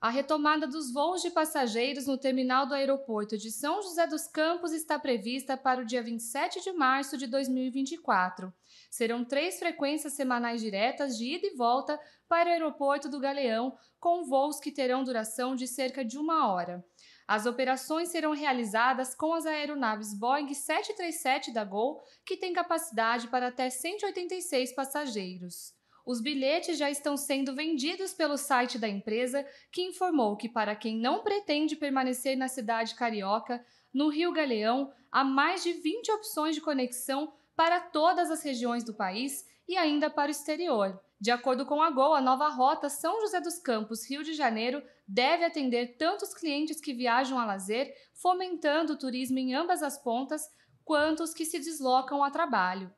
A retomada dos voos de passageiros no terminal do Aeroporto de São José dos Campos está prevista para o dia 27 de março de 2024. Serão 3 frequências semanais diretas de ida e volta para o Aeroporto do Galeão, com voos que terão duração de cerca de 1 hora. As operações serão realizadas com as aeronaves Boeing 737 da Gol, que tem capacidade para até 186 passageiros. Os bilhetes já estão sendo vendidos pelo site da empresa, que informou que para quem não pretende permanecer na cidade carioca, no Rio Galeão, há mais de 20 opções de conexão para todas as regiões do país e ainda para o exterior. De acordo com a Gol, a nova rota São José dos Campos - Rio de Janeiro deve atender tanto os clientes que viajam a lazer, fomentando o turismo em ambas as pontas, quanto os que se deslocam a trabalho.